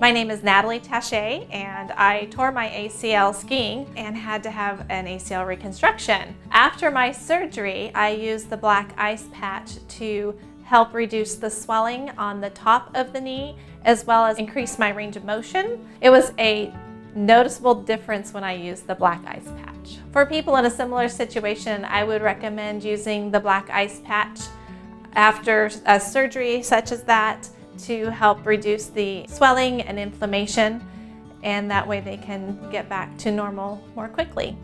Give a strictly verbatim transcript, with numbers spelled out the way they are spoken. My name is Natalie Tachet, and I tore my A C L skiing and had to have an A C L reconstruction. After my surgery, I used the black ice patch to help reduce the swelling on the top of the knee, as well as increase my range of motion. It was a noticeable difference when I used the black ice patch. For people in a similar situation, I would recommend using the black ice patch after a surgery such as that, to help reduce the swelling and inflammation, and that way they can get back to normal more quickly.